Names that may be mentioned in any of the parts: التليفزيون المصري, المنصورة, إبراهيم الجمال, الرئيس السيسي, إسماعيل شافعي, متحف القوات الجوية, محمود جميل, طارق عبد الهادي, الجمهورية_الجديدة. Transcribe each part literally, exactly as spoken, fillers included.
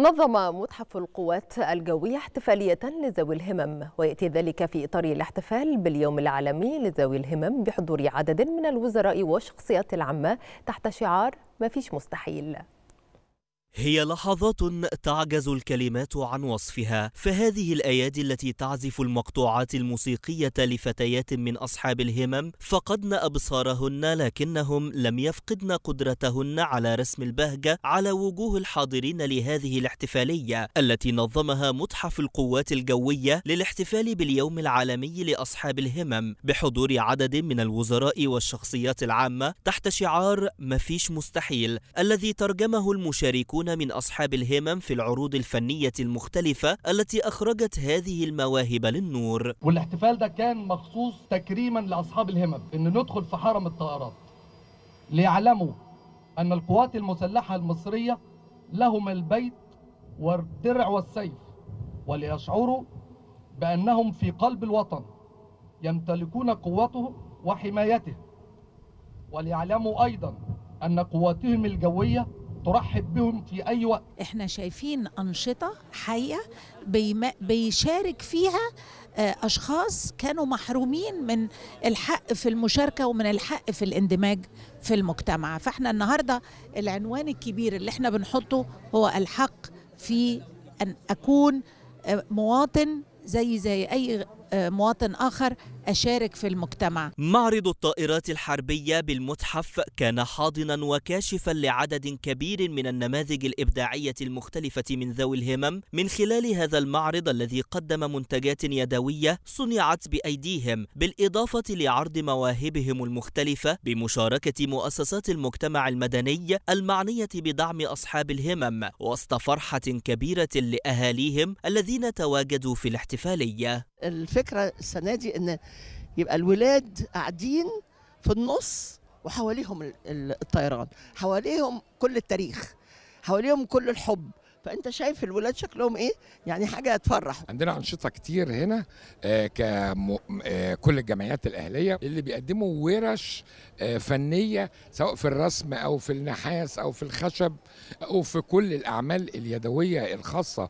نظم متحف القوات الجوية احتفالية لذوي الهمم، ويأتي ذلك في إطار الاحتفال باليوم العالمي لذوي الهمم بحضور عدد من الوزراء والشخصيات العامة تحت شعار مفيش مستحيل. هي لحظات تعجز الكلمات عن وصفها، فهذه الأيادي التي تعزف المقطوعات الموسيقية لفتيات من أصحاب الهمم فقدن أبصارهن، لكنهم لم يفقدن قدرتهن على رسم البهجة على وجوه الحاضرين لهذه الاحتفالية التي نظمها متحف القوات الجوية للاحتفال باليوم العالمي لأصحاب الهمم بحضور عدد من الوزراء والشخصيات العامة تحت شعار مفيش مستحيل، الذي ترجمه المشاركون من أصحاب الهمم في العروض الفنية المختلفة التي أخرجت هذه المواهب للنور. والاحتفال ده كان مخصوص تكريما لأصحاب الهمم، إن ندخل في حرم الطائرات ليعلموا أن القوات المسلحة المصرية لهم البيت والدرع والسيف، وليشعروا بأنهم في قلب الوطن يمتلكون قوته وحمايته، وليعلموا أيضا أن قواتهم الجوية ترحب بهم في أي وقت. إحنا شايفين أنشطة حية بيشارك فيها أشخاص كانوا محرومين من الحق في المشاركة ومن الحق في الاندماج في المجتمع، فإحنا النهاردة العنوان الكبير اللي إحنا بنحطه هو الحق في أن أكون مواطن زي زي أي مواطن آخر أشارك في المجتمع. معرض الطائرات الحربية بالمتحف كان حاضنا وكاشفا لعدد كبير من النماذج الإبداعية المختلفة من ذوي الهمم من خلال هذا المعرض الذي قدم منتجات يدوية صنعت بأيديهم، بالإضافة لعرض مواهبهم المختلفة بمشاركة مؤسسات المجتمع المدني المعنية بدعم أصحاب الهمم، وسط فرحة كبيرة لأهاليهم الذين تواجدوا في الاحتفالية. الفكرة السنة دي إن يبقى الولاد قاعدين في النص وحواليهم الطيران، حواليهم كل التاريخ، حواليهم كل الحب، فأنت شايف الولاد شكلهم إيه؟ يعني حاجة تفرح. عندنا أنشطة كتير هنا ككل الجمعيات الأهلية اللي بيقدموا ورش فنية سواء في الرسم أو في النحاس أو في الخشب أو في كل الأعمال اليدوية الخاصة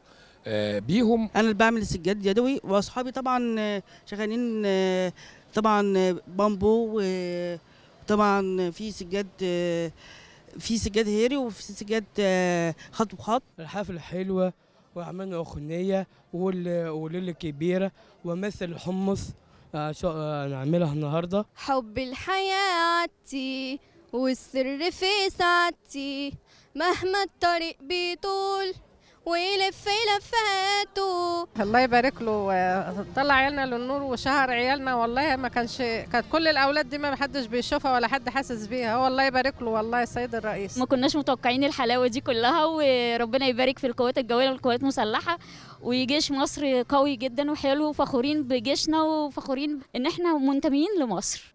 بيهم. انا اللي بعمل سجاد يدوي، واصحابي طبعا شغالين طبعا بامبو، وطبعا في سجاد في سجاد هيري وفي سجاد خط بخط. الحفله حلوه واعمالنا اغنيه وليله كبيره ومثل الحمص هنعملها النهارده. حب الحياتي والسر في ساعتي، مهما الطريق بيطول ويلف لفاته. الله يبارك له، طلع عيالنا للنور وشهر عيالنا، والله ما كانش كانت كل الاولاد دي ما حدش بيشوفها ولا حد حاسس بيها، والله يبارك له. والله السيد الرئيس ما كناش متوقعين الحلاوه دي كلها، وربنا يبارك في القوات الجويه والقوات المسلحه، وجيش مصر قوي جدا وحلو، وفخورين بجيشنا وفخورين ان احنا منتمين لمصر.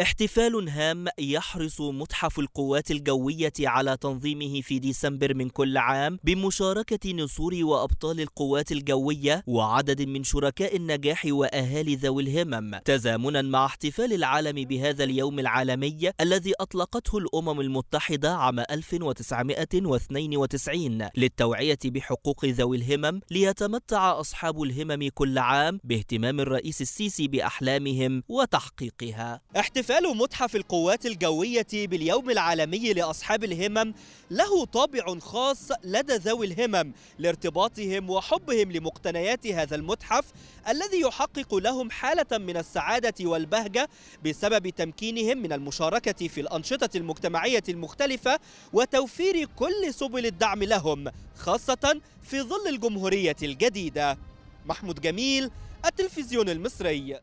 احتفال هام يحرص متحف القوات الجوية على تنظيمه في ديسمبر من كل عام بمشاركة نسور وأبطال القوات الجوية وعدد من شركاء النجاح وأهالي ذوي الهمم، تزامنا مع احتفال العالم بهذا اليوم العالمي الذي أطلقته الأمم المتحدة عام ألف وتسعمائة واثنين وتسعين للتوعية بحقوق ذوي الهمم، ليتمتع أصحاب الهمم كل عام باهتمام الرئيس السيسي بأحلامهم وتحقيقها. احتفال متحف القوات الجوية باليوم العالمي لأصحاب الهمم له طابع خاص لدى ذوي الهمم لارتباطهم وحبهم لمقتنيات هذا المتحف الذي يحقق لهم حالة من السعادة والبهجة بسبب تمكينهم من المشاركة في الأنشطة المجتمعية المختلفة وتوفير كل سبل الدعم لهم، خاصة في ظل الجمهورية الجديدة. محمود جميل، التلفزيون المصري.